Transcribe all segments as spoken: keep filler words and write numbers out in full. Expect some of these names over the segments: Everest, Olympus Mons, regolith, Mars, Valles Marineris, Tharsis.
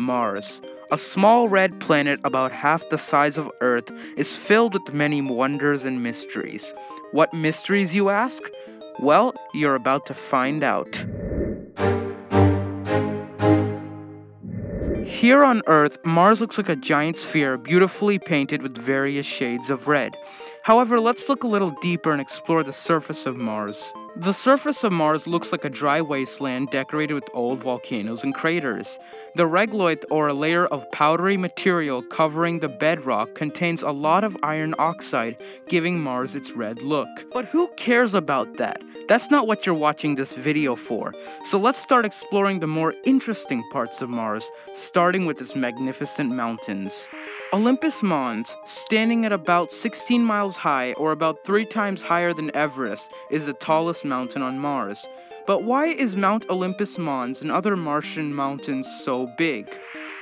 Mars, a small red planet about half the size of Earth, is filled with many wonders and mysteries. What mysteries, you ask? Well, you're about to find out. Here on Earth, Mars looks like a giant sphere beautifully painted with various shades of red. However, let's look a little deeper and explore the surface of Mars. The surface of Mars looks like a dry wasteland decorated with old volcanoes and craters. The regolith, or a layer of powdery material covering the bedrock, contains a lot of iron oxide, giving Mars its red look. But who cares about that? That's not what you're watching this video for. So let's start exploring the more interesting parts of Mars, starting with its magnificent mountains. Olympus Mons, standing at about sixteen miles high, or about three times higher than Everest, is the tallest mountain on Mars. But why is Mount Olympus Mons and other Martian mountains so big?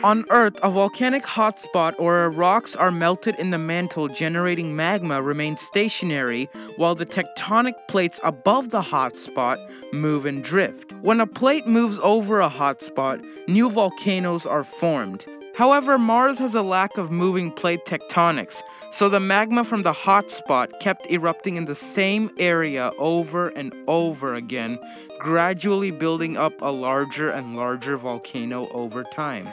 On Earth, a volcanic hotspot or rocks are melted in the mantle generating magma remains stationary, while the tectonic plates above the hotspot move and drift. When a plate moves over a hotspot, new volcanoes are formed. However, Mars has a lack of moving plate tectonics, so the magma from the hotspot kept erupting in the same area over and over again, gradually building up a larger and larger volcano over time.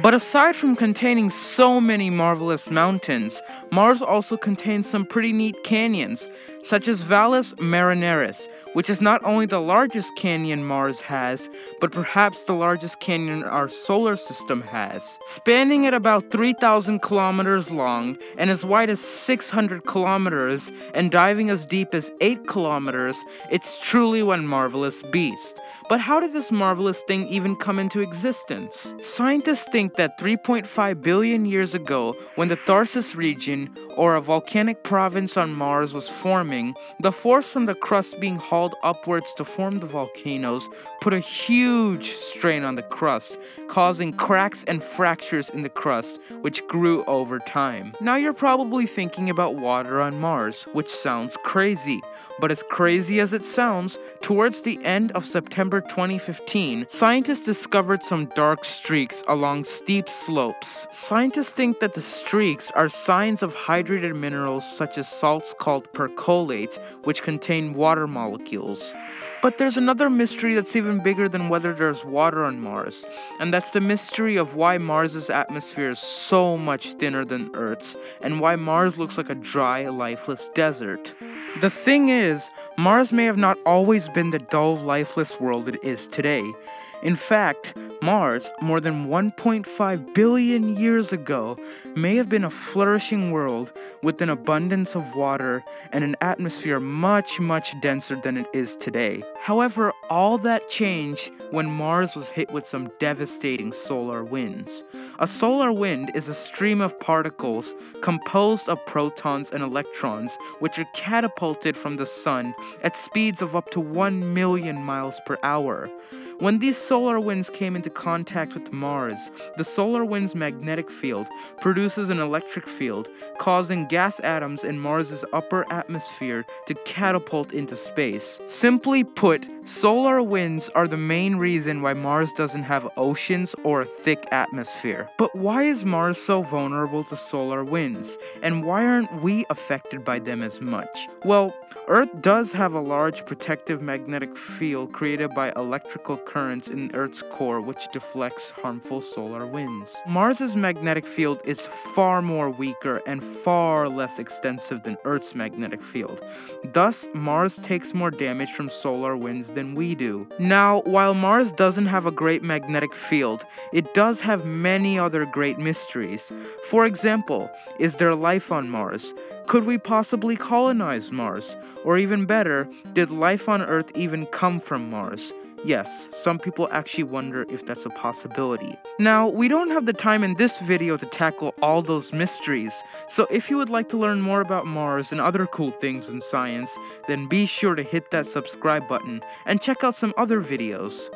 But aside from containing so many marvelous mountains, Mars also contains some pretty neat canyons, such as Valles Marineris, which is not only the largest canyon Mars has, but perhaps the largest canyon our solar system has. Spanning at about three thousand kilometers long, and as wide as six hundred kilometers, and diving as deep as eight kilometers, it's truly one marvelous beast. But how did this marvelous thing even come into existence? Scientists think that three point five billion years ago, when the Tharsis region, or a volcanic province on Mars, was forming, the force from the crust being hauled upwards to form the volcanoes put a huge strain on the crust, causing cracks and fractures in the crust, which grew over time. Now you're probably thinking about water on Mars, which sounds crazy. But as crazy as it sounds, towards the end of September twenty fifteen, scientists discovered some dark streaks along steep slopes. Scientists think that the streaks are signs of hydrated minerals such as salts called percolates, which contain water molecules. But there's another mystery that's even bigger than whether there's water on Mars, and that's the mystery of why Mars's atmosphere is so much thinner than Earth's, and why Mars looks like a dry, lifeless desert. The thing is, Mars may have not always been the dull, lifeless world it is today. In fact, Mars, more than one point five billion years ago, may have been a flourishing world with an abundance of water and an atmosphere much, much denser than it is today. However, all that changed when Mars was hit with some devastating solar winds. A solar wind is a stream of particles composed of protons and electrons, which are catapulted from the sun at speeds of up to one million miles per hour. When these solar winds came into contact with Mars, the solar wind's magnetic field produces an electric field, causing gas atoms in Mars's upper atmosphere to catapult into space. Simply put, solar winds are the main reason why Mars doesn't have oceans or a thick atmosphere. But why is Mars so vulnerable to solar winds, and why aren't we affected by them as much? Well, Earth does have a large protective magnetic field created by electrical currents in Earth's core, which deflects harmful solar winds. Mars's magnetic field is far more weaker and far less extensive than Earth's magnetic field. Thus, Mars takes more damage from solar winds than we do. Now, while Mars doesn't have a great magnetic field, it does have many other great mysteries. For example, is there life on Mars? Could we possibly colonize Mars? Or even better, did life on Earth even come from Mars? Yes, some people actually wonder if that's a possibility. Now, we don't have the time in this video to tackle all those mysteries, so if you would like to learn more about Mars and other cool things in science, then be sure to hit that subscribe button and check out some other videos.